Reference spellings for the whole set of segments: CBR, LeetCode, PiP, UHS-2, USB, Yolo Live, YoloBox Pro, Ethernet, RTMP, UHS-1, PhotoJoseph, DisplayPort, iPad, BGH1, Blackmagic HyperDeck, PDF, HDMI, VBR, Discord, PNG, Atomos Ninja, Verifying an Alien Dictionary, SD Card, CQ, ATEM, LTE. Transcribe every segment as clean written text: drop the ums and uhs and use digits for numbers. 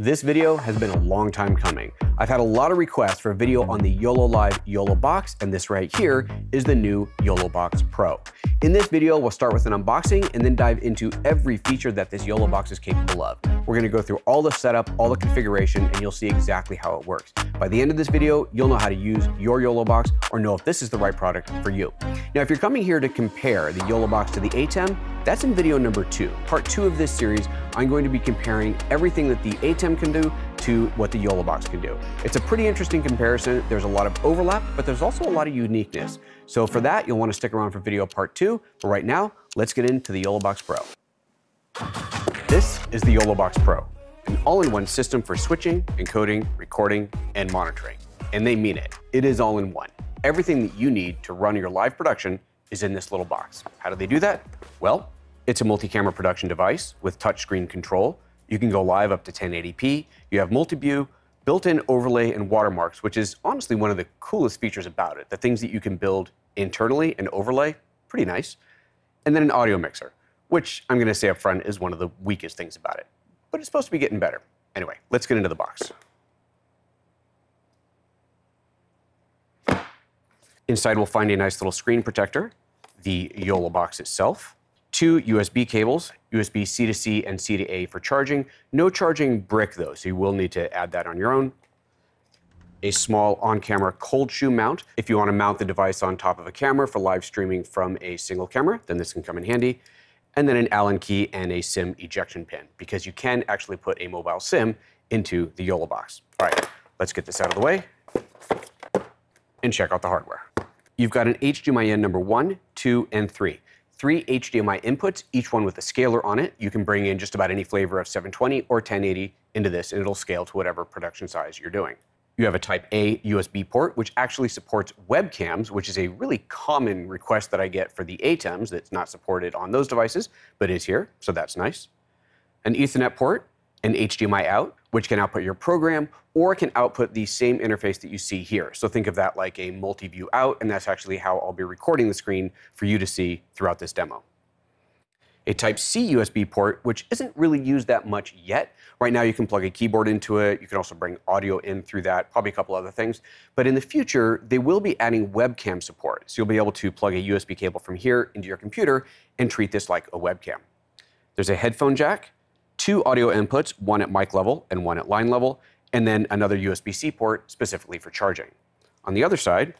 This video has been a long time coming. I've had a lot of requests for a video on the Yolo Live YoloBox, and this right here is the new YoloBox Pro. In this video, we'll start with an unboxing and then dive into every feature that this YoloBox is capable of. We're gonna go through all the setup, all the configuration, and you'll see exactly how it works. By the end of this video, you'll know how to use your YoloBox or know if this is the right product for you. Now, if you're coming here to compare the YoloBox to the ATEM, that's in video number 2. Part 2 of this series, I'm going to be comparing everything that the ATEM can do to what the YoloBox can do. It's a pretty interesting comparison. There's a lot of overlap, but there's also a lot of uniqueness. So for that, you'll want to stick around for video part 2. But right now, let's get into the YoloBox Pro. This is the YoloBox Pro, an all-in-one system for switching, encoding, recording, and monitoring. And they mean it. It is all-in-one. Everything that you need to run your live production is in this little box. How do they do that? Well, it's a multi-camera production device with touchscreen control. You can go live up to 1080p. You have multi-view, built-in overlay and watermarks, which is honestly one of the coolest features about it. The things that you can build internally and overlay, pretty nice. And then an audio mixer, which I'm gonna say up front is one of the weakest things about it, but it's supposed to be getting better. Anyway, let's get into the box. Inside, we'll find a nice little screen protector, the YoloBox itself, 2 USB cables, USB C to C and C to A for charging. No charging brick though, so you will need to add that on your own. A small on-camera cold shoe mount. If you want to mount the device on top of a camera for live streaming from a single camera, then this can come in handy. And then an Allen key and a SIM ejection pin, because you can actually put a mobile SIM into the YoloBox. All right, let's get this out of the way and check out the hardware. You've got an HDMI in number 1, 2, and 3. 3 HDMI inputs, each one with a scaler on it. You can bring in just about any flavor of 720 or 1080 into this, and it'll scale to whatever production size you're doing. You have a Type A USB port, which actually supports webcams, which is a really common request that I get for the ATEMs that's not supported on those devices, but is here, so that's nice. An Ethernet port, an HDMI out, which can output your program or can output the same interface that you see here. So think of that like a multi-view out, and that's actually how I'll be recording the screen for you to see throughout this demo. A Type-C USB port, which isn't really used that much yet. Right now you can plug a keyboard into it, you can also bring audio in through that, probably a couple other things. But in the future, they will be adding webcam support. So you'll be able to plug a USB cable from here into your computer and treat this like a webcam. There's a headphone jack, 2 audio inputs, one at mic level and one at line level, and then another USB-C port specifically for charging. On the other side,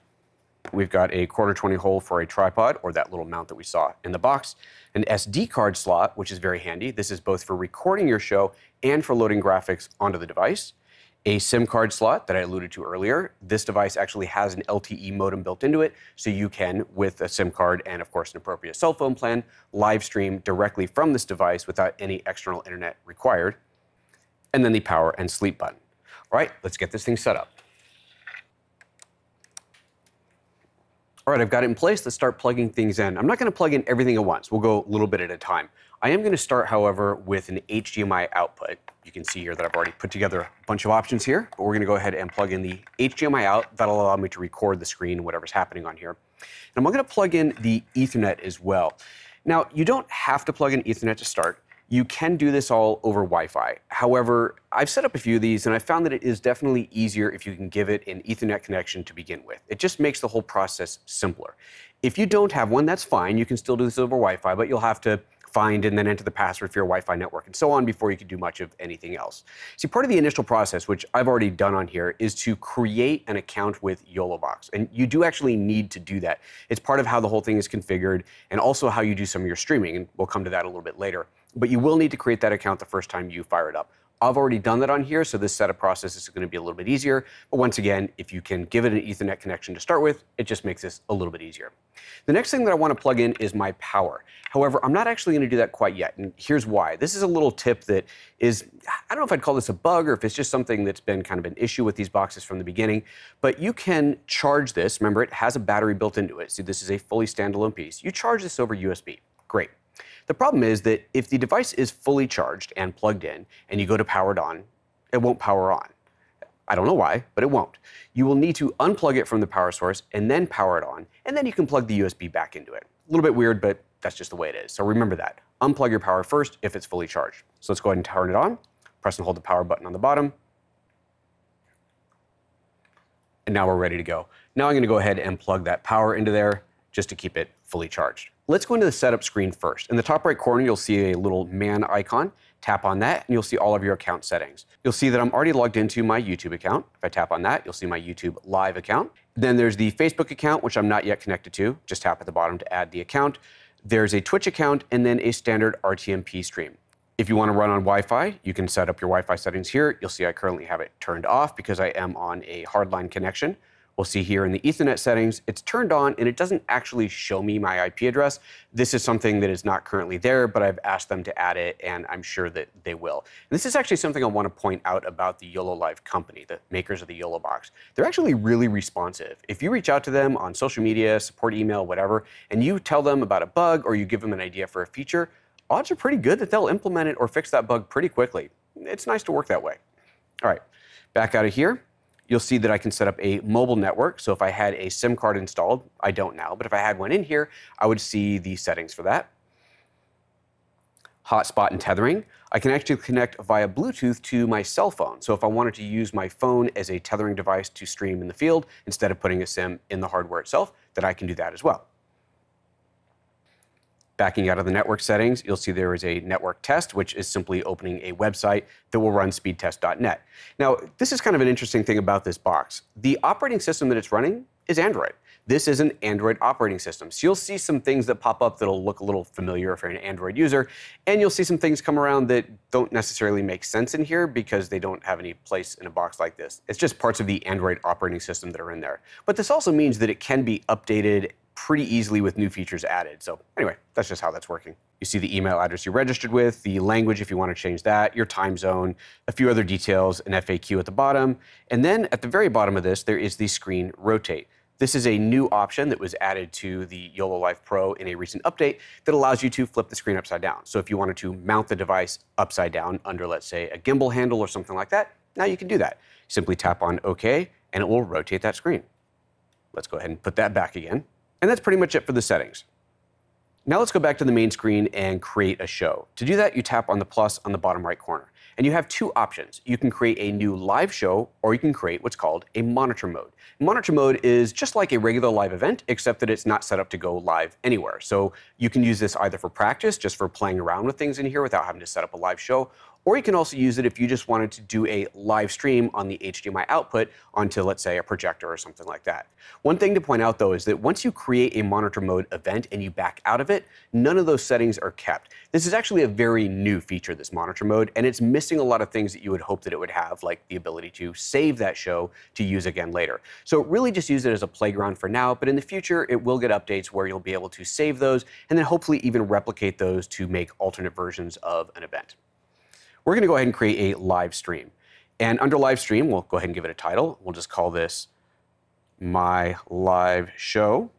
we've got a 1/4-20 hole for a tripod, or that little mount that we saw in the box, an SD card slot, which is very handy. This is both for recording your show and for loading graphics onto the device. A SIM card slot that I alluded to earlier. This device actually has an LTE modem built into it, so you can, with a SIM card and of course an appropriate cell phone plan, live stream directly from this device without any external internet required. And then the power and sleep button. All right, let's get this thing set up. All right, I've got it in place. Let's start plugging things in. I'm not gonna plug in everything at once. We'll go a little bit at a time. I am gonna start, however, with an HDMI output. You can see here that I've already put together a bunch of options here, but we're gonna go ahead and plug in the HDMI out. That'll allow me to record the screen, whatever's happening on here. And I'm gonna plug in the Ethernet as well. Now, you don't have to plug in Ethernet to start. You can do this all over Wi-Fi. However, I've set up a few of these and I found that it is definitely easier if you can give it an Ethernet connection to begin with. It just makes the whole process simpler. If you don't have one, that's fine. You can still do this over Wi-Fi, but you'll have to find and then enter the password for your Wi-Fi network and so on before you can do much of anything else. See, part of the initial process, which I've already done on here, is to create an account with YoloBox. And you do actually need to do that. It's part of how the whole thing is configured and also how you do some of your streaming, and we'll come to that a little bit later. But you will need to create that account the first time you fire it up. I've already done that on here, so this setup process is going to be a little bit easier. But once again, if you can give it an Ethernet connection to start with, it just makes this a little bit easier. The next thing that I want to plug in is my power. However, I'm not actually going to do that quite yet, and here's why. This is a little tip that is, I don't know if I'd call this a bug or if it's just something that's been kind of an issue with these boxes from the beginning, but you can charge this. Remember, it has a battery built into it, so this is a fully standalone piece. You charge this over USB. Great. The problem is that if the device is fully charged and plugged in and you go to power it on, it won't power on. I don't know why, but it won't. You will need to unplug it from the power source and then power it on, and then you can plug the USB back into it. A little bit weird, but that's just the way it is. So remember that. Unplug your power first if it's fully charged. So let's go ahead and turn it on. press and hold the power button on the bottom. And now we're ready to go. Now I'm gonna go ahead and plug that power into there just to keep it fully charged. Let's go into the setup screen first. In the top right corner, you'll see a little man icon. Tap on that and you'll see all of your account settings. You'll see that I'm already logged into my YouTube account. If I tap on that, you'll see my YouTube Live account. Then there's the Facebook account, which I'm not yet connected to. Just tap at the bottom to add the account. There's a Twitch account and then a standard RTMP stream. If you want to run on Wi-Fi, you can set up your Wi-Fi settings here. You'll see I currently have it turned off because I am on a hardline connection. We'll see here in the Ethernet settings, it's turned on and it doesn't actually show me my IP address. This is something that is not currently there, but I've asked them to add it and I'm sure that they will. And this is actually something I want to point out about the Yolo Live company, the makers of the YoloBox. They're actually really responsive. If you reach out to them on social media, support email, whatever, and you tell them about a bug or you give them an idea for a feature, odds are pretty good that they'll implement it or fix that bug pretty quickly. It's nice to work that way. All right, back out of here. You'll see that I can set up a mobile network. So if I had a SIM card installed, I don't now, but if I had one in here, I would see the settings for that. Hotspot and tethering. I can actually connect via Bluetooth to my cell phone. So if I wanted to use my phone as a tethering device to stream in the field, instead of putting a SIM in the hardware itself, then I can do that as well. Backing out of the network settings, you'll see there is a network test, which is simply opening a website that will run speedtest.net. Now, this is kind of an interesting thing about this box. The operating system that it's running is Android. This is an Android operating system. So you'll see some things that pop up that'll look a little familiar if you're an Android user, and you'll see some things come around that don't necessarily make sense in here because they don't have any place in a box like this. It's just parts of the Android operating system that are in there. But this also means that it can be updated pretty easily with new features added. So anyway, that's just how that's working. You see the email address you registered with, the language if you want to change that, your time zone, a few other details, an FAQ at the bottom. And then at the very bottom of this, there is the screen rotate. This is a new option that was added to the Yolo Live Pro in a recent update that allows you to flip the screen upside down. So if you wanted to mount the device upside down under, let's say, a gimbal handle or something like that, now you can do that. Simply tap on OK, and it will rotate that screen. Let's go ahead and put that back again. And that's pretty much it for the settings. Now let's go back to the main screen and create a show. To do that, you tap on the plus on the bottom right corner. And you have two options. You can create a new live show, or you can create what's called a monitor mode. Monitor mode is just like a regular live event, except that it's not set up to go live anywhere. So you can use this either for practice, just for playing around with things in here without having to set up a live show, or you can also use it if you just wanted to do a live stream on the HDMI output onto, let's say, a projector or something like that. One thing to point out, though, is that once you create a monitor mode event and you back out of it, none of those settings are kept. This is actually a very new feature, this monitor mode, and it's missing a lot of things that you would hope that it would have, like the ability to save that show to use again later. So really just use it as a playground for now, but in the future it will get updates where you'll be able to save those and then hopefully even replicate those to make alternate versions of an event. We're going to go ahead and create a live stream. And under live stream, we'll go ahead and give it a title. We'll just call this My Live Show.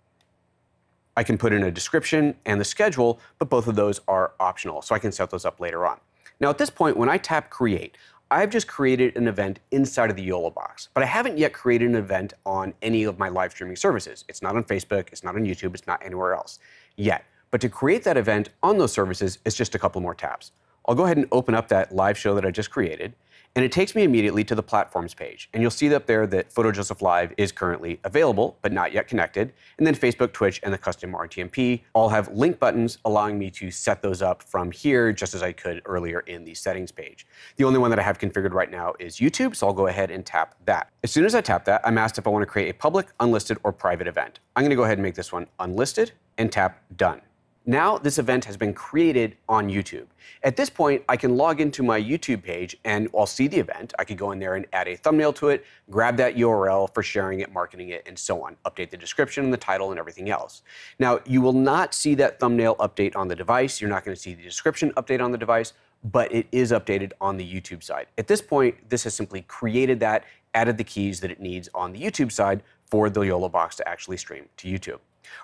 I can put in a description and the schedule, but both of those are optional, so I can set those up later on. Now, at this point, when I tap Create, I've just created an event inside of the YoloBox, but I haven't yet created an event on any of my live streaming services. It's not on Facebook, it's not on YouTube, it's not anywhere else yet. But to create that event on those services, it's just a couple more taps. I'll go ahead and open up that live show that I just created, and it takes me immediately to the platforms page. And you'll see up there that PhotoJoseph Live is currently available, but not yet connected. And then Facebook, Twitch, and the custom RTMP all have link buttons, allowing me to set those up from here, just as I could earlier in the settings page. The only one that I have configured right now is YouTube, so I'll go ahead and tap that. As soon as I tap that, I'm asked if I want to create a public, unlisted, or private event. I'm going to go ahead and make this one unlisted and tap Done. Now this event has been created on YouTube. At this point, I can log into my YouTube page and I'll see the event. I could go in there and add a thumbnail to it, grab that URL for sharing it, marketing it, and so on. Update the description and the title and everything else. Now, you will not see that thumbnail update on the device. You're not going to see the description update on the device, but it is updated on the YouTube side. At this point, this has simply created that, added the keys that it needs on the YouTube side for the YoloBox to actually stream to YouTube.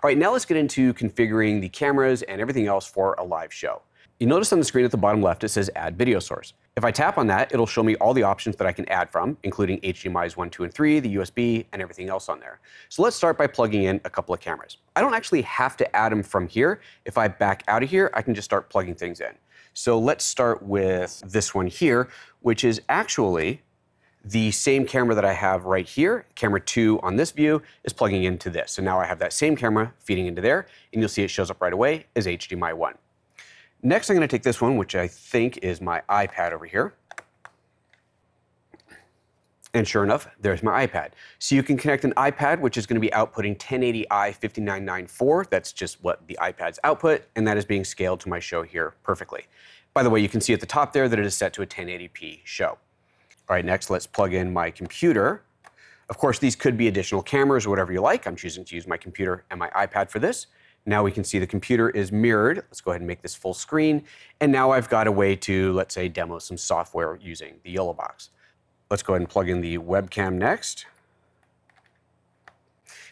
All right, now let's get into configuring the cameras and everything else for a live show. You notice on the screen at the bottom left, it says Add Video Source. If I tap on that, it'll show me all the options that I can add from, including HDMIs 1, 2, and 3, the USB, and everything else on there. So let's start by plugging in a couple of cameras. I don't actually have to add them from here. If I back out of here, I can just start plugging things in. So let's start with this one here, which is actually the same camera that I have right here. Camera 2 on this view is plugging into this. So now I have that same camera feeding into there, and you'll see it shows up right away as HDMI 1. Next, I'm going to take this one, which I think is my iPad over here. And sure enough, there's my iPad. So you can connect an iPad, which is going to be outputting 1080i 5994. That's just what the iPad's output, and that is being scaled to my show here perfectly. By the way, you can see at the top there that it is set to a 1080p show. All right, next, let's plug in my computer. Of course, these could be additional cameras or whatever you like. I'm choosing to use my computer and my iPad for this. Now we can see the computer is mirrored. Let's go ahead and make this full screen. And now I've got a way to, let's say, demo some software using the YoloBox. Let's go ahead and plug in the webcam next.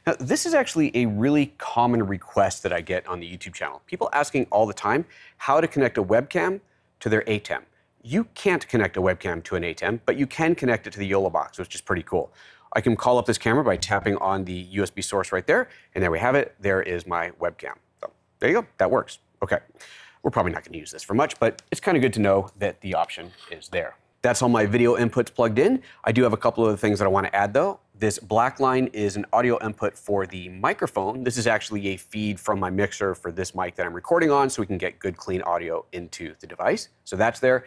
Now, this is actually a really common request that I get on the YouTube channel. People asking all the time how to connect a webcam to their ATEM. You can't connect a webcam to an ATEM, but you can connect it to the YoloBox, which is pretty cool. I can call up this camera by tapping on the USB source right there, and there we have it. There is my webcam. So there you go. That works. Okay. We're probably not going to use this for much, but it's kind of good to know that the option is there. That's all my video inputs plugged in. I do have a couple other things that I want to add, though. This black line is an audio input for the microphone. This is actually a feed from my mixer for this mic that I'm recording on, so we can get good, clean audio into the device. So that's there.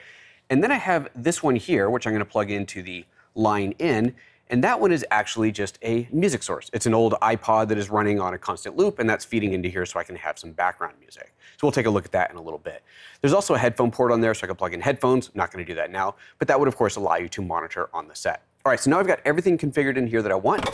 And then I have this one here, which I'm going to plug into the line in, and that one is actually just a music source. It's an old iPod that is running on a constant loop, and that's feeding into here so I can have some background music. So we'll take a look at that in a little bit. There's also a headphone port on there, so I can plug in headphones. I'm not going to do that now, but that would, of course, allow you to monitor on the set. All right, so now I've got everything configured in here that I want.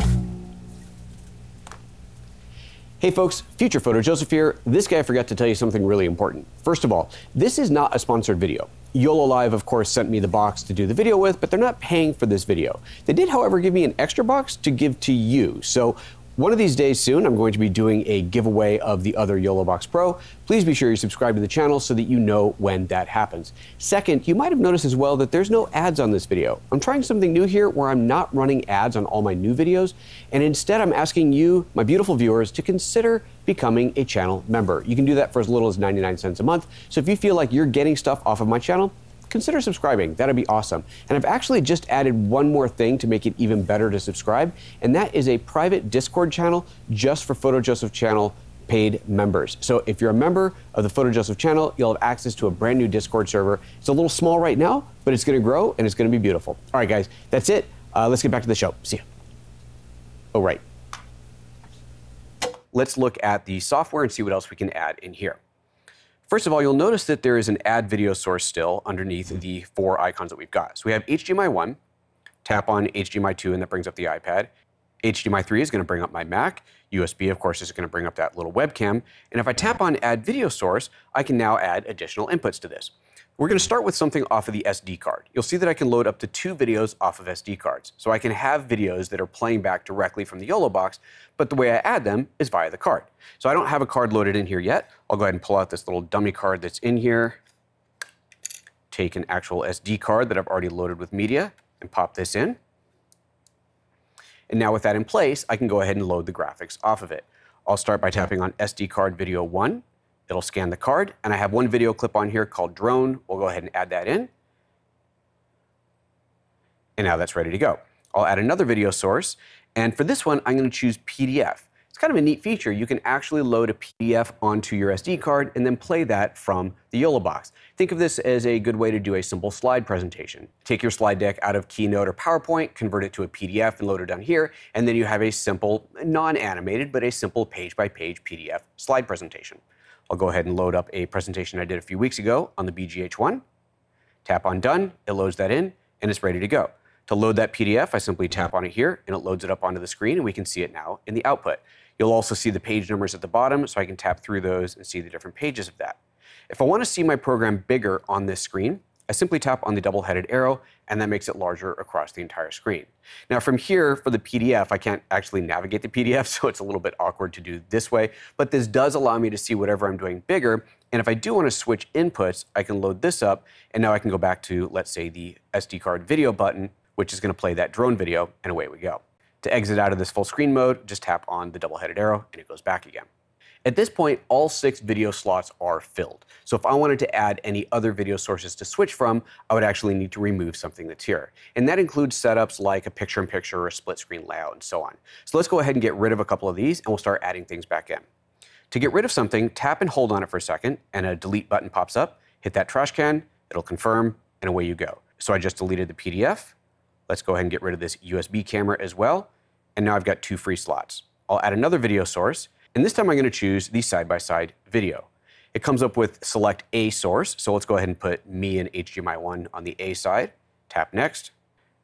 Hey folks, future PhotoJoseph here. This guy forgot to tell you something really important. First of all, this is not a sponsored video. Yolo Live, of course, sent me the box to do the video with, but they're not paying for this video. They did, however, give me an extra box to give to you. So one of these days soon, I'm going to be doing a giveaway of the other YoloBox Pro. Please be sure you subscribe to the channel so that you know when that happens. Second, you might have noticed as well that there's no ads on this video. I'm trying something new here where I'm not running ads on all my new videos, and instead I'm asking you, my beautiful viewers, to consider becoming a channel member. You can do that for as little as 99 cents a month. So if you feel like you're getting stuff off of my channel, consider subscribing. That'd be awesome. And I've actually just added one more thing to make it even better to subscribe, and that is a private Discord channel just for PhotoJoseph channel paid members. So if you're a member of the PhotoJoseph channel, you'll have access to a brand new Discord server. It's a little small right now, but it's going to grow and it's going to be beautiful. All right, guys, that's it. Let's get back to the show. See you. All right. Let's look at the software and see what else we can add in here. First of all, you'll notice that there is an add video source still underneath the four icons that we've got. So we have HDMI 1, tap on HDMI 2, and that brings up the iPad. HDMI 3 is going to bring up my Mac. USB, of course, is going to bring up that little webcam. And if I tap on add video source, I can now add additional inputs to this. We're going to start with something off of the SD card. You'll see that I can load up to 2 videos off of SD cards. So I can have videos that are playing back directly from the YoloBox, but the way I add them is via the card. So I don't have a card loaded in here yet. I'll go ahead and pull out this little dummy card that's in here, take an actual SD card that I've already loaded with media, and pop this in. And now with that in place, I can go ahead and load the graphics off of it. I'll start by tapping on SD card video 1. It'll scan the card, and I have one video clip on here called Drone. We'll go ahead and add that in. And now that's ready to go. I'll add another video source, and for this one, I'm going to choose PDF. It's kind of a neat feature. You can actually load a PDF onto your SD card and then play that from the YoloBox. Think of this as a good way to do a simple slide presentation. Take your slide deck out of Keynote or PowerPoint, convert it to a PDF and load it down here, and then you have a simple, non-animated, but a simple page-by-page PDF slide presentation. I'll go ahead and load up a presentation I did a few weeks ago on the BGH1. Tap on Done, it loads that in, and it's ready to go. To load that PDF, I simply tap on it here, and it loads it up onto the screen, and we can see it now in the output. You'll also see the page numbers at the bottom, so I can tap through those and see the different pages of that. If I want to see my program bigger on this screen, I simply tap on the double-headed arrow, and that makes it larger across the entire screen. Now, from here, for the PDF, I can't actually navigate the PDF, so it's a little bit awkward to do this way, but this does allow me to see whatever I'm doing bigger, and if I do want to switch inputs, I can load this up, and now I can go back to, let's say, the SD card video button, which is going to play that drone video, and away we go. To exit out of this full screen mode, just tap on the double-headed arrow, and it goes back again. At this point, all 6 video slots are filled. So if I wanted to add any other video sources to switch from, I would actually need to remove something that's here. And that includes setups like a picture-in-picture or a split-screen layout and so on. So let's go ahead and get rid of a couple of these, and we'll start adding things back in. To get rid of something, tap and hold on it for a second, and a delete button pops up. Hit that trash can, it'll confirm, and away you go. So I just deleted the PDF. Let's go ahead and get rid of this USB camera as well. And now I've got 2 free slots. I'll add another video source, and this time I'm going to choose the side-by-side video. It comes up with select a source, so let's go ahead and put me and HDMI 1 on the A side, tap next.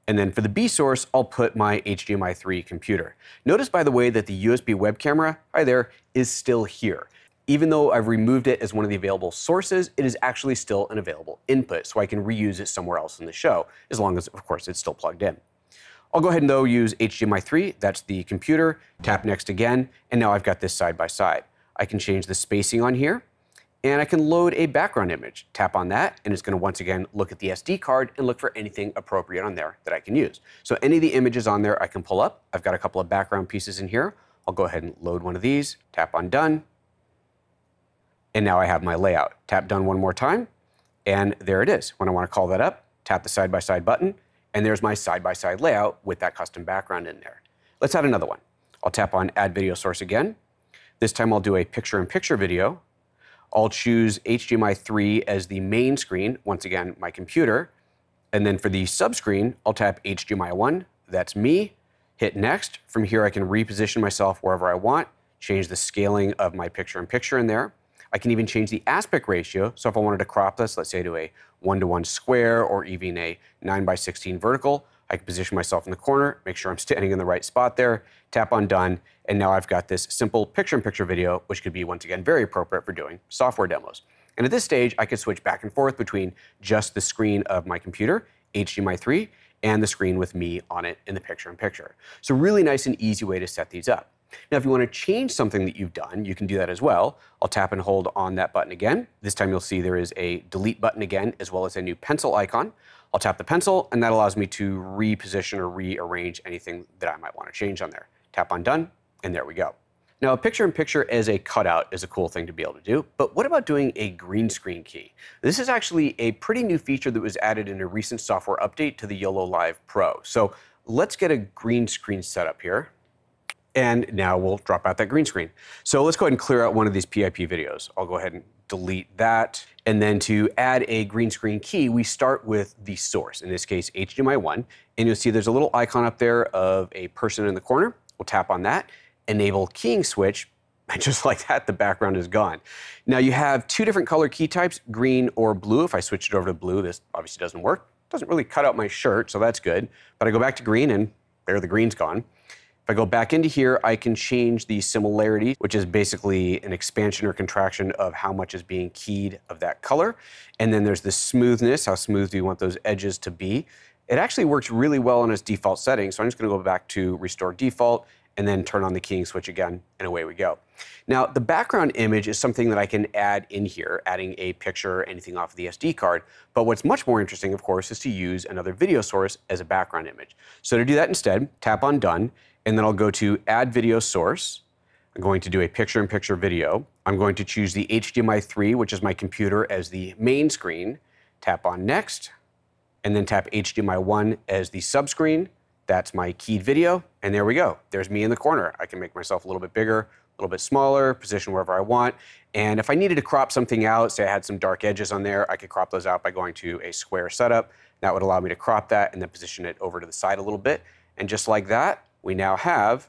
And then for the B source, I'll put my HDMI 3 computer. Notice, by the way, that the USB web camera, hi there, is still here. Even though I've removed it as one of the available sources, it is actually still an available input, so I can reuse it somewhere else in the show, as long as, of course, it's still plugged in. I'll go ahead and, though, use HDMI 3, that's the computer, tap next again, and now I've got this side by side. I can change the spacing on here, and I can load a background image. Tap on that, and it's going to once again look at the SD card and look for anything appropriate on there that I can use. So any of the images on there I can pull up. I've got a couple of background pieces in here. I'll go ahead and load one of these, tap on done, and now I have my layout. Tap done one more time, and there it is. When I want to call that up, tap the side by side button, and there's my side-by-side layout with that custom background in there. Let's add another one. I'll tap on Add Video Source again. This time I'll do a picture-in-picture video. I'll choose HDMI 3 as the main screen, once again, my computer. And then for the sub-screen, I'll tap HDMI 1, that's me, hit Next. From here I can reposition myself wherever I want, change the scaling of my picture-in-picture in there. I can even change the aspect ratio, so if I wanted to crop this, let's say to a 1:1 square or even a 9:16 vertical, I can position myself in the corner, make sure I'm standing in the right spot there, tap on done, and now I've got this simple picture-in-picture video, which could be, once again, very appropriate for doing software demos. And at this stage, I could switch back and forth between just the screen of my computer, HDMI 3, and the screen with me on it in the picture-in-picture. So really nice and easy way to set these up. Now, if you want to change something that you've done, you can do that as well. I'll tap and hold on that button again. This time you'll see there is a delete button again, as well as a new pencil icon. I'll tap the pencil, and that allows me to reposition or rearrange anything that I might want to change on there. Tap on done, and there we go. Now, a picture-in-picture as a cutout is a cool thing to be able to do, but what about doing a green screen key? This is actually a pretty new feature that was added in a recent software update to the Yolo Live Pro. So let's get a green screen setup here. And now we'll drop out that green screen. So let's go ahead and clear out one of these PIP videos. I'll go ahead and delete that. And then to add a green screen key, we start with the source, in this case, HDMI 1. And you'll see there's a little icon up there of a person in the corner. We'll tap on that, enable keying switch. And just like that, the background is gone. Now you have 2 different color key types, green or blue. If I switch it over to blue, this obviously doesn't work. It doesn't really cut out my shirt, so that's good. But I go back to green, and there, the green's gone. If I go back into here, I can change the similarity, which is basically an expansion or contraction of how much is being keyed of that color. And then there's the smoothness, how smooth do you want those edges to be. It actually works really well in its default setting, so I'm just going to go back to Restore Default and then turn on the keying switch again, and away we go. Now, the background image is something that I can add in here, adding a picture or anything off of the SD card. But what's much more interesting, of course, is to use another video source as a background image. So to do that instead, tap on Done. And then I'll go to Add Video Source. I'm going to do a picture-in-picture video. I'm going to choose the HDMI 3, which is my computer, as the main screen. Tap on Next, and then tap HDMI 1 as the sub-screen. That's my keyed video, and there we go. There's me in the corner. I can make myself a little bit bigger, a little bit smaller, position wherever I want. And if I needed to crop something out, say I had some dark edges on there, I could crop those out by going to a square setup. That would allow me to crop that and then position it over to the side a little bit. And just like that, we now have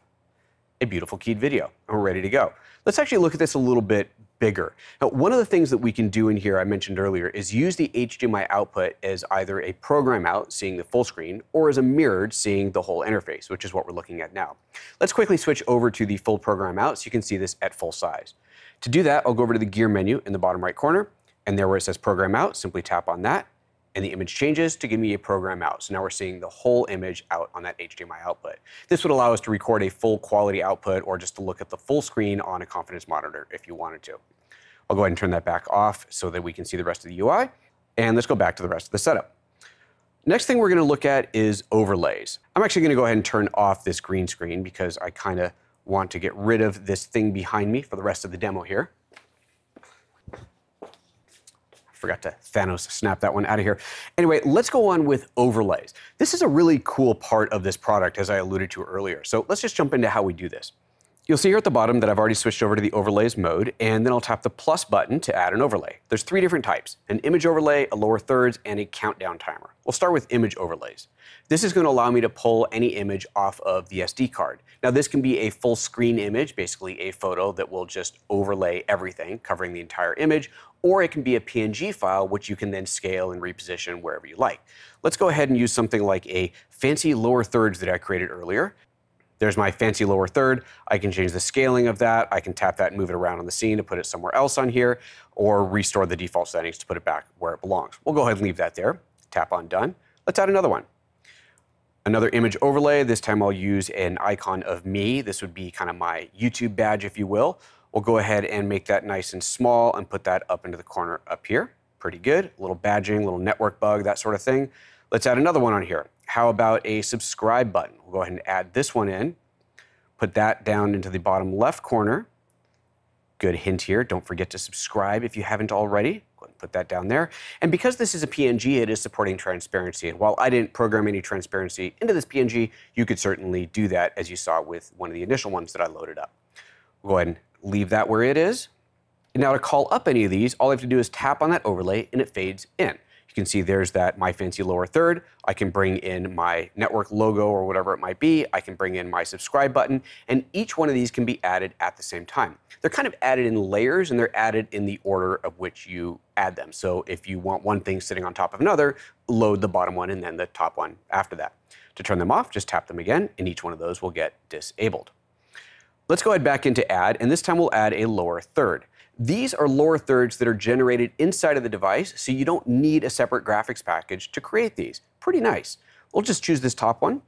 a beautiful keyed video, and we're ready to go. Let's actually look at this a little bit bigger. Now, one of the things that we can do in here, I mentioned earlier, is use the HDMI output as either a program out, seeing the full screen, or as a mirrored, seeing the whole interface, which is what we're looking at now. Let's quickly switch over to the full program out so you can see this at full size. To do that, I'll go over to the gear menu in the bottom right corner, and there where it says program out, simply tap on that, and the image changes to give me a program out. So now we're seeing the whole image out on that HDMI output. This would allow us to record a full quality output or just to look at the full screen on a confidence monitor if you wanted to. I'll go ahead and turn that back off so that we can see the rest of the UI. And let's go back to the rest of the setup. Next thing we're going to look at is overlays. I'm actually going to go ahead and turn off this green screen because I kind of want to get rid of this thing behind me for the rest of the demo here. Forgot to Thanos snap that one out of here. Anyway, let's go on with overlays. This is a really cool part of this product, as I alluded to earlier. So let's just jump into how we do this. You'll see here at the bottom that I've already switched over to the overlays mode, and then I'll tap the plus button to add an overlay. There's three different types: an image overlay, a lower thirds, and a countdown timer. We'll start with image overlays. This is going to allow me to pull any image off of the SD card. Now, this can be a full screen image, basically a photo that will just overlay everything, covering the entire image, or it can be a PNG file, which you can then scale and reposition wherever you like. Let's go ahead and use something like a fancy lower thirds that I created earlier. There's my fancy lower third. I can change the scaling of that. I can tap that and move it around on the scene to put it somewhere else on here, or restore the default settings to put it back where it belongs. We'll go ahead and leave that there. Tap on done. Let's add another one. Another image overlay. This time I'll use an icon of me. This would be kind of my YouTube badge, if you will. We'll go ahead and make that nice and small and put that up into the corner up here. Pretty good. A little badging, little network bug, that sort of thing. Let's add another one on here. How about a subscribe button? We'll go ahead and add this one in. Put that down into the bottom left corner. Good hint here. Don't forget to subscribe if you haven't already. Go ahead and put that down there. And because this is a PNG, it is supporting transparency. And while I didn't program any transparency into this PNG, you could certainly do that, as you saw with one of the initial ones that I loaded up. We'll go ahead and leave that where it is. And now to call up any of these, all I have to do is tap on that overlay and it fades in. You can see there's that my fancy lower third. I can bring in my network logo or whatever it might be. I can bring in my subscribe button, and each one of these can be added at the same time. They're kind of added in layers, and they're added in the order of which you add them. So if you want one thing sitting on top of another, load the bottom one and then the top one after that. To turn them off, just tap them again, and each one of those will get disabled. Let's go ahead back into add, and this time we'll add a lower third. These are lower thirds that are generated inside of the device, so you don't need a separate graphics package to create these. Pretty nice. We'll just choose this top one,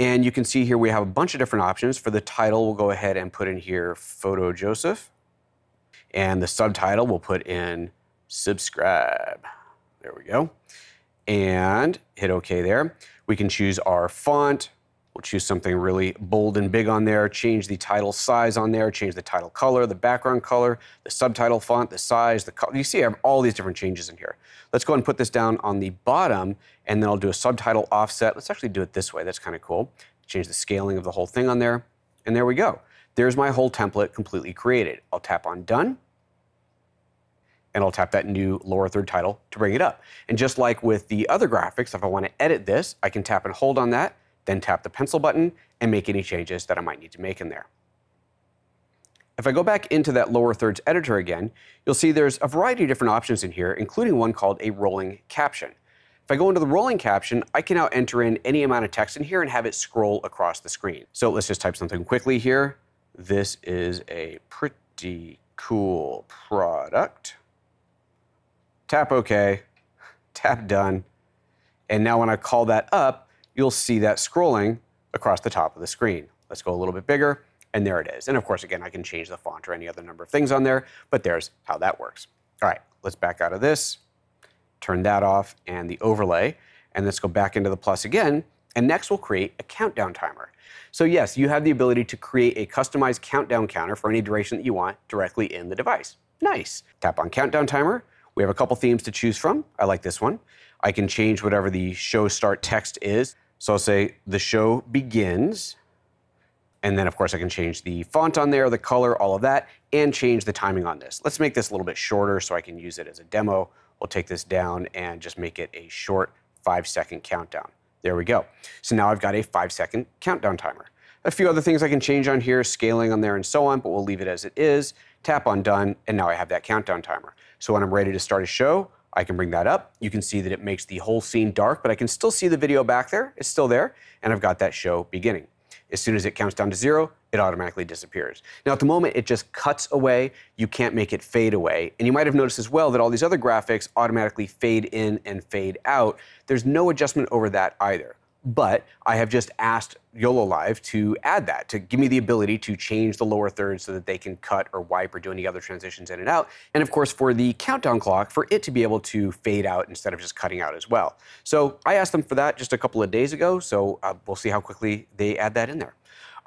and you can see here we have a bunch of different options. For the title, we'll go ahead and put in here PhotoJoseph, and the subtitle we'll put in subscribe. There we go. And hit OK there. We can choose our font. We'll choose something really bold and big on there, change the title size on there, change the title color, the background color, the subtitle font, the size, the color. You see I have all these different changes in here. Let's go ahead and put this down on the bottom, and then I'll do a subtitle offset. Let's actually do it this way. That's kind of cool. Change the scaling of the whole thing on there, and there we go. There's my whole template completely created. I'll tap on done, and I'll tap that new lower third title to bring it up. And just like with the other graphics, if I want to edit this, I can tap and hold on that, then tap the pencil button and make any changes that I might need to make in there. If I go back into that lower thirds editor again, you'll see there's a variety of different options in here, including one called a rolling caption. If I go into the rolling caption, I can now enter in any amount of text in here and have it scroll across the screen. So let's just type something quickly here. This is a pretty cool product. Tap OK, tap done. And now when I call that up, you'll see that scrolling across the top of the screen. Let's go a little bit bigger, and there it is. And of course, again, I can change the font or any other number of things on there, but there's how that works. All right, let's back out of this, turn that off and the overlay, and let's go back into the plus again, and next we'll create a countdown timer. So yes, you have the ability to create a customized countdown counter for any duration that you want directly in the device. Nice. Tap on countdown timer. We have a couple themes to choose from. I like this one. I can change whatever the show start text is. So I'll say the show begins, and then of course I can change the font on there, the color, all of that, and change the timing on this. Let's make this a little bit shorter so I can use it as a demo. We'll take this down and just make it a short 5-second countdown. There we go. So now I've got a 5-second countdown timer. A few other things I can change on here, scaling on there and so on, but we'll leave it as it is. Tap on done, and now I have that countdown timer. So when I'm ready to start a show, I can bring that up. You can see that it makes the whole scene dark, but I can still see the video back there. It's still there, and I've got that show beginning. As soon as it counts down to 0, it automatically disappears. Now, at the moment, it just cuts away. You can't make it fade away. And you might have noticed as well that all these other graphics automatically fade in and fade out. There's no adjustment over that either. But I have just asked Yolo Live to add that, to give me the ability to change the lower third so that they can cut or wipe or do any other transitions in and out. And of course, for the countdown clock, for it to be able to fade out instead of just cutting out as well. So I asked them for that just a couple of days ago, so we'll see how quickly they add that in there.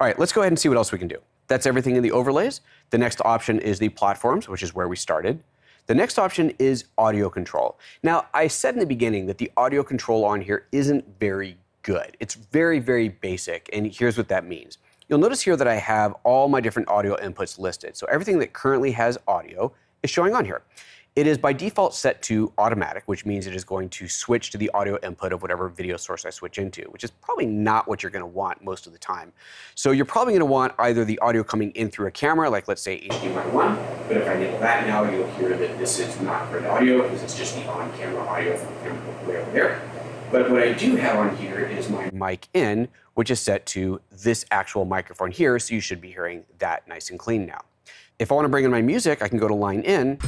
All right, let's go ahead and see what else we can do. That's everything in the overlays. The next option is the platforms, which is where we started. The next option is audio control. Now, I said in the beginning that the audio control on here isn't very good. It's very, very basic, and here's what that means. You'll notice here that I have all my different audio inputs listed. So everything that currently has audio is showing on here. It is by default set to automatic, which means it is going to switch to the audio input of whatever video source I switch into, which is probably not what you're going to want most of the time. So you're probably going to want either the audio coming in through a camera, like let's say 18x1, but if I enable that now, you'll hear that this is not grid audio because it's just the on-camera audio from the camera way over there. But what I do have on here is my mic in, which is set to this actual microphone here, so you should be hearing that nice and clean now. If I want to bring in my music, I can go to line in,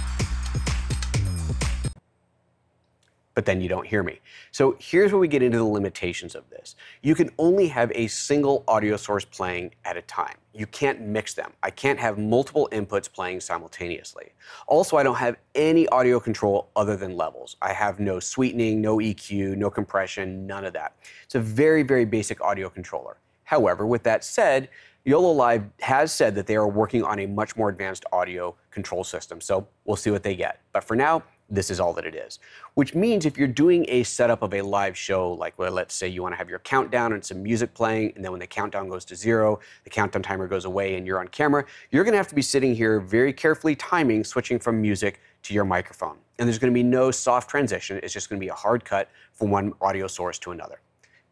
but then you don't hear me. So here's where we get into the limitations of this. You can only have a single audio source playing at a time. You can't mix them. I can't have multiple inputs playing simultaneously. Also, I don't have any audio control other than levels. I have no sweetening, no EQ, no compression, none of that. It's a very, very basic audio controller. However, with that said, Yolo Live has said that they are working on a much more advanced audio control system, so we'll see what they get. But for now, this is all that it is, which means if you're doing a setup of a live show, like, well, let's say you want to have your countdown and some music playing, and then when the countdown goes to 0, the countdown timer goes away and you're on camera, you're going to have to be sitting here very carefully timing, switching from music to your microphone. And there's going to be no soft transition. It's just going to be a hard cut from one audio source to another.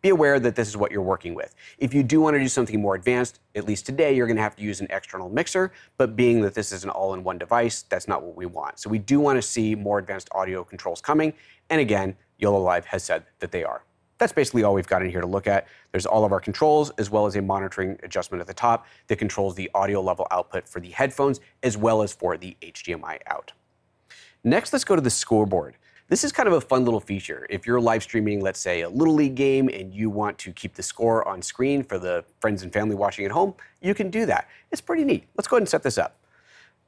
Be aware that this is what you're working with. If you do want to do something more advanced, at least today, you're going to have to use an external mixer, but being that this is an all-in-one device, that's not what we want. So we do want to see more advanced audio controls coming, and again, Yolo Live has said that they are. That's basically all we've got in here to look at. There's all of our controls, as well as a monitoring adjustment at the top that controls the audio level output for the headphones, as well as for the HDMI out. Next, let's go to the scoreboard. This is kind of a fun little feature. If you're live streaming, let's say, a Little League game and you want to keep the score on screen for the friends and family watching at home, you can do that. It's pretty neat. Let's go ahead and set this up.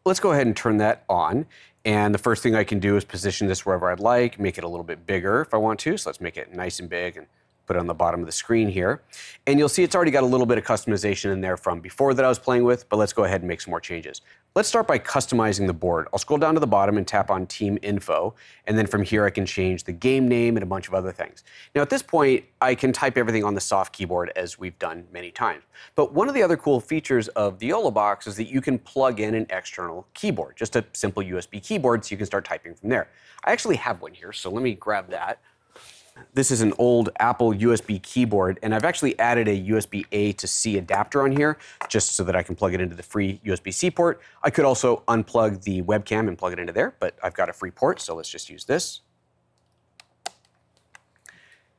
Let's go ahead and turn that on. And the first thing I can do is position this wherever I'd like, make it a little bit bigger if I want to. So let's make it nice and big and put it on the bottom of the screen here. And you'll see it's already got a little bit of customization in there from before that I was playing with, but let's go ahead and make some more changes. Let's start by customizing the board. I'll scroll down to the bottom and tap on Team Info, and then from here I can change the game name and a bunch of other things. Now at this point, I can type everything on the soft keyboard as we've done many times. But one of the other cool features of the YoloBox is that you can plug in an external keyboard, just a simple USB keyboard, so you can start typing from there. I actually have one here, so let me grab that. This is an old Apple USB keyboard, and I've actually added a USB A to C adapter on here just so that I can plug it into the free USB-C port. I could also unplug the webcam and plug it into there, but I've got a free port, so let's just use this.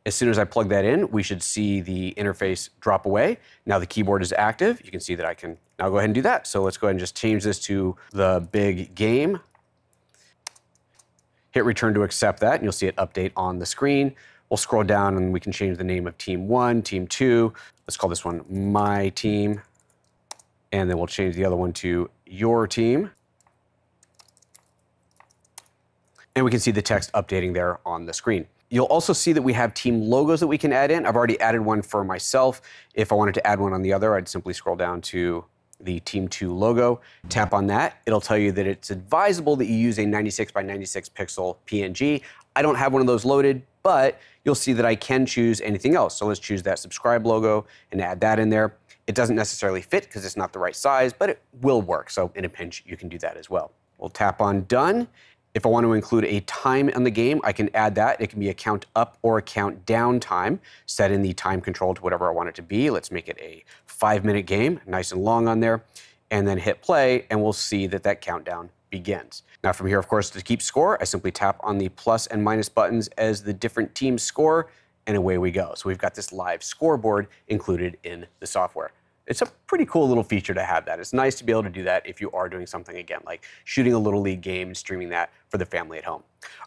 As soon as I plug that in, we should see the interface drop away. Now the keyboard is active. You can see that I can now go ahead and do that. So let's go ahead and just change this to the big game. Hit return to accept that, and you'll see it update on the screen. We'll scroll down and we can change the name of team 1, team 2. Let's call this one my team. And then we'll change the other one to your team. And we can see the text updating there on the screen. You'll also see that we have team logos that we can add in. I've already added one for myself. If I wanted to add one on the other, I'd simply scroll down to the Team 2 logo, tap on that. It'll tell you that it's advisable that you use a 96x96 pixel PNG. I don't have one of those loaded, but you'll see that I can choose anything else. So let's choose that subscribe logo and add that in there. It doesn't necessarily fit because it's not the right size, but it will work. So in a pinch, you can do that as well. We'll tap on done. If I want to include a time on the game, I can add that. It can be a count up or a count down time. Set in the time control to whatever I want it to be. Let's make it a 5-minute game, nice and long on there. And then hit play, and we'll see that that countdown begins. Now from here, of course, to keep score, I simply tap on the plus and minus buttons as the different teams score, and away we go. So we've got this live scoreboard included in the software. It's a pretty cool little feature to have that. It's nice to be able to do that if you are doing something, again, like shooting a Little League game and streaming that for the family at home.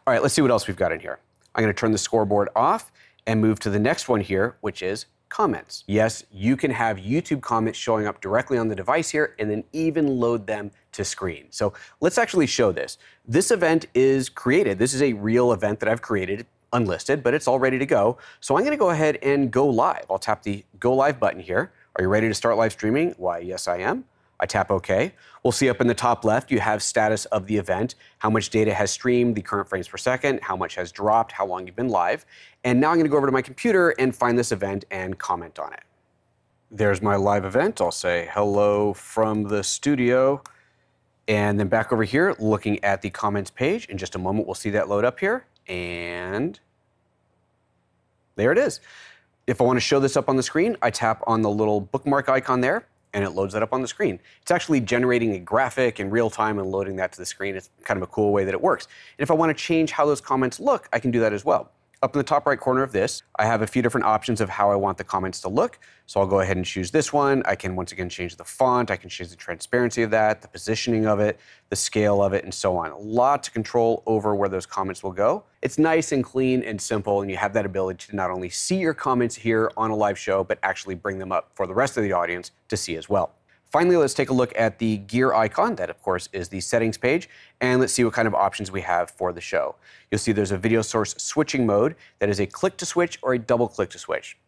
All right, let's see what else we've got in here. I'm going to turn the scoreboard off and move to the next one here, which is comments. Yes, you can have YouTube comments showing up directly on the device here and then even load them to screen. So let's actually show this. This event is created. This is a real event that I've created. Unlisted, but it's all ready to go. So I'm going to go ahead and go live. I'll tap the go live button here. Are you ready to start live streaming? Why, yes, I am. I tap OK. We'll see up in the top left, you have status of the event, how much data has streamed, the current frames per second, how much has dropped, how long you've been live. And now I'm going to go over to my computer and find this event and comment on it. There's my live event. I'll say hello from the studio. And then back over here, looking at the comments page. In just a moment, we'll see that load up here. And there it is. If I want to show this up on the screen, I tap on the little bookmark icon there, and it loads that up on the screen. It's actually generating a graphic in real time and loading that to the screen. It's kind of a cool way that it works. And if I want to change how those comments look, I can do that as well. Up in the top right corner of this, I have a few different options of how I want the comments to look. So I'll go ahead and choose this one. I can once again change the font. I can change the transparency of that, the positioning of it, the scale of it, and so on. A lot to control over where those comments will go. It's nice and clean and simple, and you have that ability to not only see your comments here on a live show, but actually bring them up for the rest of the audience to see as well. Finally, let's take a look at the gear icon. That, of course, is the settings page. And let's see what kind of options we have for the show. You'll see there's a video source switching mode. That is a click to switch or a double click to switch.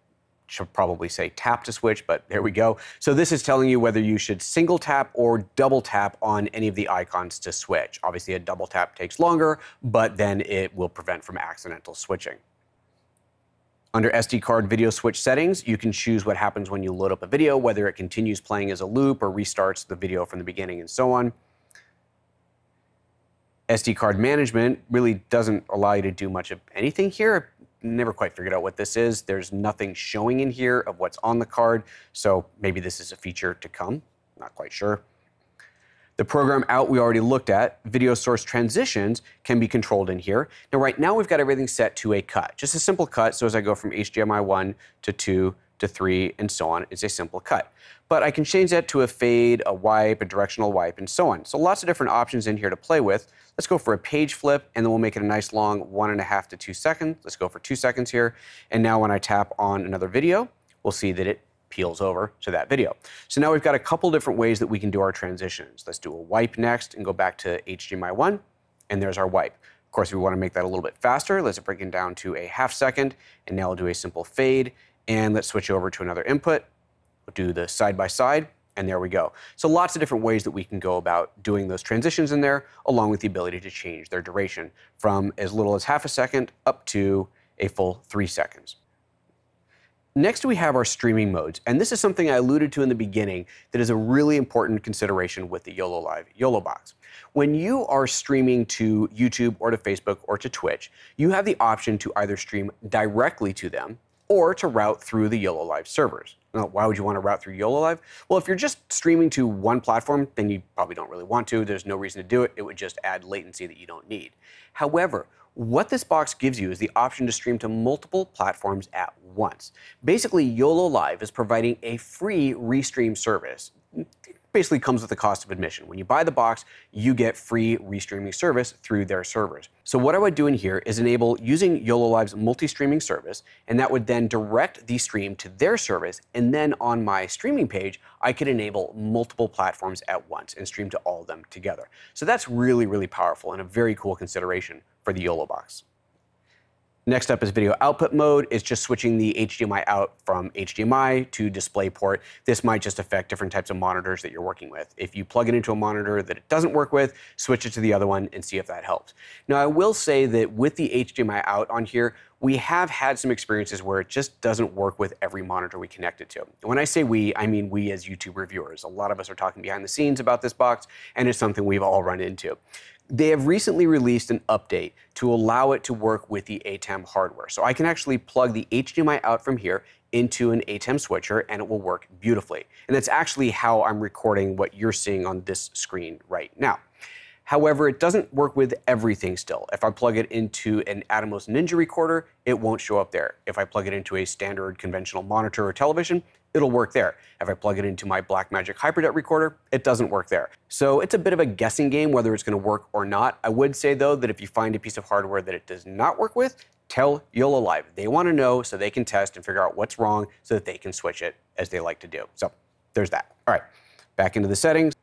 Should probably say tap to switch, but there we go. So this is telling you whether you should single tap or double tap on any of the icons to switch. Obviously, a double tap takes longer, but then it will prevent from accidental switching. Under SD card video switch settings, you can choose what happens when you load up a video, whether it continues playing as a loop or restarts the video from the beginning and so on. SD card management really doesn't allow you to do much of anything here. Never quite figured out what this is. There's nothing showing in here of what's on the card, so maybe this is a feature to come. Not quite sure. The program out we already looked at, video source transitions can be controlled in here. Now right now we've got everything set to a cut, just a simple cut. So as I go from HDMI 1 to 2 to 3 and so on, it's a simple cut. But I can change that to a fade, a wipe, a directional wipe, and so on. So lots of different options in here to play with. Let's go for a page flip, and then we'll make it a nice long 1.5 to 2 seconds. Let's go for 2 seconds here. And now when I tap on another video, we'll see that it peels over to that video. So now we've got a couple different ways that we can do our transitions. Let's do a wipe next and go back to HDMI 1, and there's our wipe. Of course, if we want to make that a little bit faster, let's break it down to a half second, and now we'll do a simple fade, and let's switch over to another input. We'll do the side by side, and there we go. So lots of different ways that we can go about doing those transitions in there, along with the ability to change their duration from as little as half a second up to a full 3 seconds. Next, we have our streaming modes, and this is something I alluded to in the beginning that is a really important consideration with the Yolo Live YoloBox. When you are streaming to YouTube or to Facebook or to Twitch, you have the option to either stream directly to them or to route through the Yolo Live servers. Now, why would you want to route through Yolo Live? Well, if you're just streaming to one platform, then you probably don't really want to. There's no reason to do it. It would just add latency that you don't need. However, what this box gives you is the option to stream to multiple platforms at once. Basically, Yolo Live is providing a free restream service. It basically comes with the cost of admission. When you buy the box, you get free restreaming service through their servers. So what I would do in here is enable using Yolo Live's multi-streaming service, and that would then direct the stream to their service, and then on my streaming page, I could enable multiple platforms at once and stream to all of them together. So that's really, really powerful and a very cool consideration for the YoloBox. Next up is video output mode. It's just switching the HDMI out from HDMI to DisplayPort. This might just affect different types of monitors that you're working with. If you plug it into a monitor that it doesn't work with, switch it to the other one and see if that helps. Now, I will say that with the HDMI out on here, we have had some experiences where it just doesn't work with every monitor we connect it to. When I say we, I mean we as YouTube reviewers. A lot of us are talking behind the scenes about this box, and it's something we've all run into. They have recently released an update to allow it to work with the ATEM hardware. So I can actually plug the HDMI out from here into an ATEM switcher, and it will work beautifully. And that's actually how I'm recording what you're seeing on this screen right now. However, it doesn't work with everything still. If I plug it into an Atomos Ninja recorder, it won't show up there. If I plug it into a standard conventional monitor or television, it'll work there. If I plug it into my Blackmagic HyperDeck recorder, it doesn't work there. So it's a bit of a guessing game whether it's going to work or not. I would say, though, that if you find a piece of hardware that it does not work with, tell Yolo Live. They want to know so they can test and figure out what's wrong so that they can switch it as they like to do. So there's that. All right, back into the settings.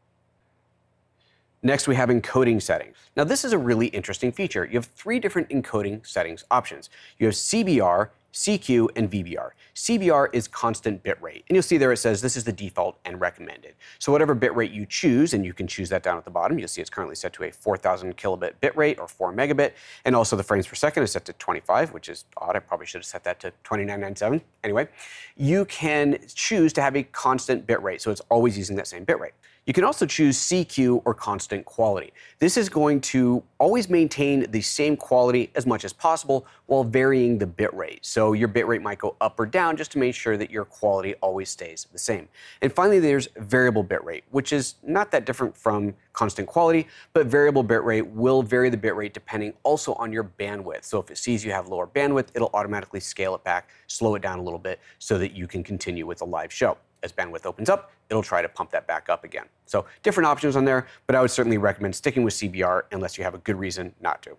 Next, we have encoding settings. Now, this is a really interesting feature. You have 3 different encoding settings options. You have CBR, CQ, and VBR. CBR is constant bit rate. And you'll see there it says this is the default and recommended. So whatever bit rate you choose, and you can choose that down at the bottom, you'll see it's currently set to a 4,000 kilobit bit rate or 4 megabit. And also the frames per second is set to 25, which is odd. I probably should have set that to 2997. Anyway, you can choose to have a constant bit rate. So it's always using that same bit rate. You can also choose CQ or constant quality. This is going to always maintain the same quality as much as possible while varying the bit rate. So your bit rate might go up or down just to make sure that your quality always stays the same. And finally, there's variable bit rate, which is not that different from constant quality, but variable bit rate will vary the bit rate depending also on your bandwidth. So if it sees you have lower bandwidth, it'll automatically scale it back, slow it down a little bit so that you can continue with a live show. As bandwidth opens up, it'll try to pump that back up again. So different options on there, but I would certainly recommend sticking with CBR unless you have a good reason not to.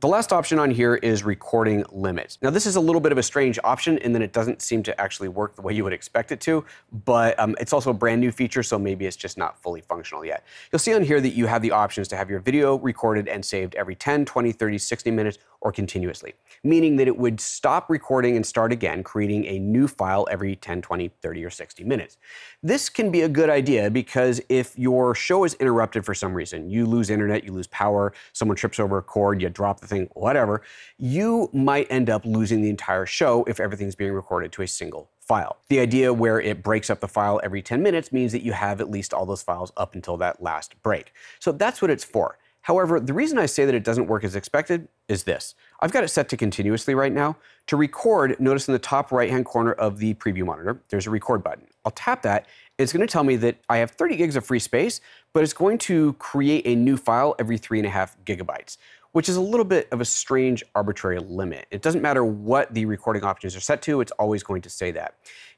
The last option on here is recording limits. Now, this is a little bit of a strange option in that it doesn't seem to actually work the way you would expect it to, but it's also a brand new feature, so maybe it's just not fully functional yet. You'll see on here that you have the options to have your video recorded and saved every 10, 20, 30, 60 minutes, or continuously, meaning that it would stop recording and start again, creating a new file every 10, 20, 30, or 60 minutes. This can be a good idea because if your show is interrupted for some reason, you lose internet, you lose power, someone trips over a cord, you drop the thing, whatever, you might end up losing the entire show if everything's being recorded to a single file. The idea where it breaks up the file every 10 minutes means that you have at least all those files up until that last break. So that's what it's for. However, the reason I say that it doesn't work as expected is this. I've got it set to continuously right now. To record, notice in the top right-hand corner of the preview monitor, there's a record button. I'll tap that. It's going to tell me that I have 30 gigs of free space, but it's going to create a new file every 3.5 gigabytes. Which is a little bit of a strange arbitrary limit. It doesn't matter what the recording options are set to, it's always going to say that.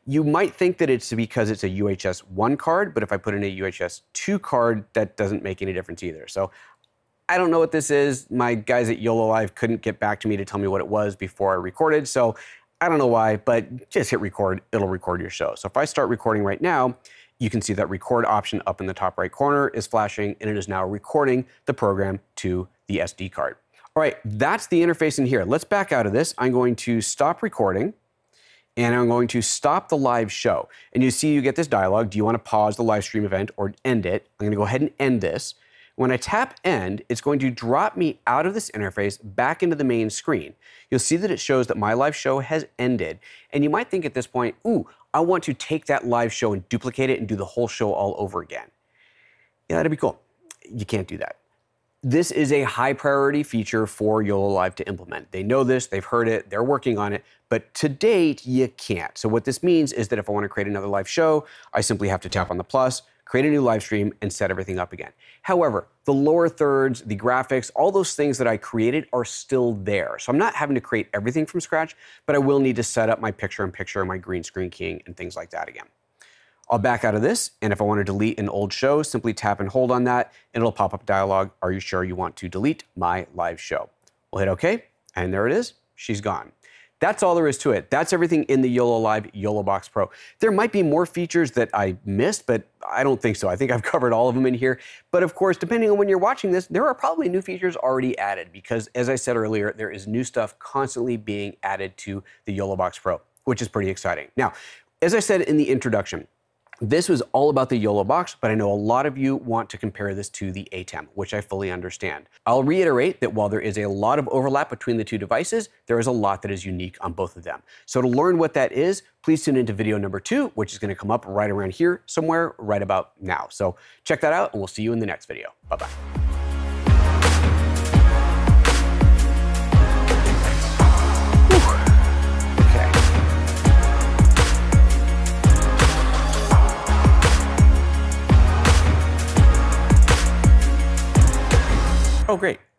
You might think that it's because it's a UHS-1 card, but if I put in a UHS-2 card, that doesn't make any difference either. So I don't know what this is. My guys at Yolo Live couldn't get back to me to tell me what it was before I recorded, so I don't know why, but just hit record, it'll record your show. So if I start recording right now, you can see that record option up in the top right corner is flashing, and it is now recording the program to the SD card. All right, that's the interface in here. Let's back out of this. I'm going to stop recording, and I'm going to stop the live show. And you see you get this dialog. Do you want to pause the live stream event or end it? I'm going to go ahead and end this. When I tap end, it's going to drop me out of this interface back into the main screen. You'll see that it shows that my live show has ended. And you might think at this point, ooh, I want to take that live show and duplicate it and do the whole show all over again. Yeah, that'd be cool. You can't do that. This is a high priority feature for Yolo Live to implement. They know this, they've heard it, they're working on it, but to date, you can't. So what this means is that if I want to create another live show, I simply have to tap on the plus, create a new live stream, and set everything up again. However, the lower thirds, the graphics, all those things that I created are still there. So I'm not having to create everything from scratch, but I will need to set up my picture-in-picture, my green screen keying, and things like that again. I'll back out of this, and if I want to delete an old show, simply tap and hold on that, and it'll pop up dialog, are you sure you want to delete my live show? We'll hit OK, and there it is. She's gone. That's all there is to it. That's everything in the Yolo Live YoloBox Pro. There might be more features that I missed, but I don't think so. I think I've covered all of them in here. But of course, depending on when you're watching this, there are probably new features already added because, as I said earlier, there is new stuff constantly being added to the YoloBox Pro, which is pretty exciting. Now, as I said in the introduction, this was all about the YoloBox, but I know a lot of you want to compare this to the ATEM, which I fully understand. I'll reiterate that while there is a lot of overlap between the two devices, there is a lot that is unique on both of them. So to learn what that is, please tune into video number 2, which is going to come up right around here somewhere right about now. So check that out, and we'll see you in the next video. Bye-bye. Oh, great.